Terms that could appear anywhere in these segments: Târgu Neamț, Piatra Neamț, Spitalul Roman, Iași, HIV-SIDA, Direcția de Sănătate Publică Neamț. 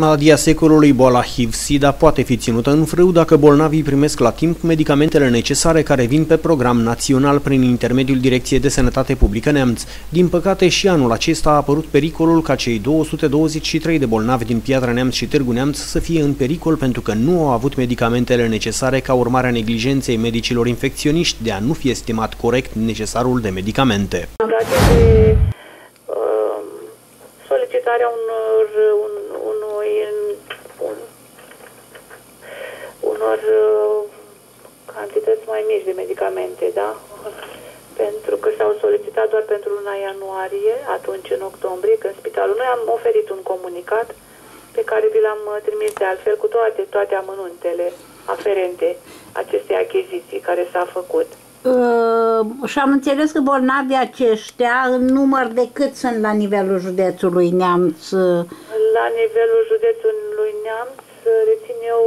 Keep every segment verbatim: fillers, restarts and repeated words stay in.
Maladia secolului, boala H I V-SIDA, poate fi ținută în frâu dacă bolnavii primesc la timp medicamentele necesare care vin pe program național prin intermediul Direcției de Sănătate Publică Neamț. Din păcate, și anul acesta a apărut pericolul ca cei două sute douăzeci și trei de bolnavi din Piatra Neamț și Târgu Neamț să fie în pericol pentru că nu au avut medicamentele necesare ca urmare a neglijenței medicilor infecționiști de a nu fi estimat corect necesarul de medicamente. Solicitarea unor, un, unui, un, unor cantități mai mici de medicamente, da? Pentru că s-au solicitat doar pentru luna ianuarie, atunci în octombrie, când spitalul. Noi am oferit un comunicat pe care vi l-am trimis de altfel cu toate, toate amănuntele aferente acestei achiziții care s-a făcut. Uh, și am înțeles că bolnavii aceștia în număr de cât sunt la nivelul județului Neamț? La nivelul județului Neamț rețin eu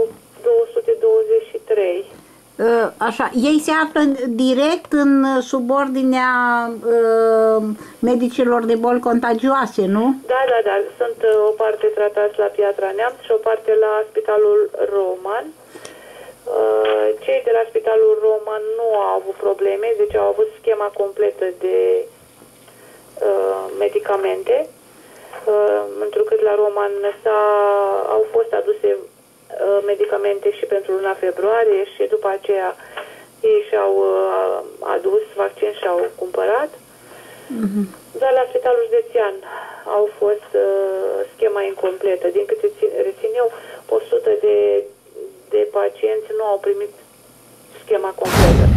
două sute douăzeci și trei. Uh, așa, ei se află direct în subordinea uh, medicilor de boli contagioase, nu? Da, da, da. Sunt uh, o parte tratați la Piatra Neamț și o parte la Spitalul Roman. Cei de la Spitalul Roman nu au avut probleme, deci au avut schema completă de uh, medicamente, uh, întrucât la Roman au fost aduse uh, medicamente și pentru luna februarie și după aceea ei și-au uh, adus vaccin și-au cumpărat. Mm-hmm. Dar la Spitalul Județean au fost uh, schema incompletă. Din câte rețin eu, o sută de de pacienți nu au primit schema completă.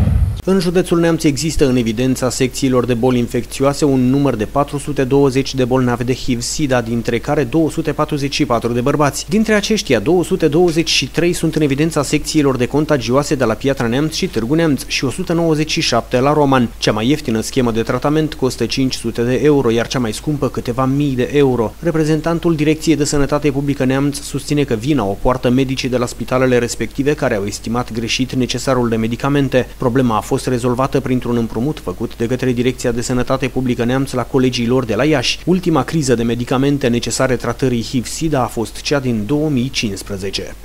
În județul Neamț există în evidența secțiilor de boli infecțioase un număr de patru sute douăzeci de bolnavi de H I V-SIDA, dintre care două sute patruzeci și patru de bărbați. Dintre aceștia, două sute douăzeci și trei sunt în evidența secțiilor de contagioase de la Piatra Neamț și Târgu Neamț și o sută nouăzeci și șapte la Roman. Cea mai ieftină schemă de tratament costă cinci sute de euro, iar cea mai scumpă câteva mii de euro. Reprezentantul Direcției de Sănătate Publică Neamț susține că vina o poartă medicii de la spitalele respective care au estimat greșit necesarul de medicamente. Problema a fost A fost rezolvată printr-un împrumut făcut de către Direcția de Sănătate Publică Neamț la colegii lor de la Iași. Ultima criză de medicamente necesare tratării H I V-SIDA a fost cea din două mii cincisprezece.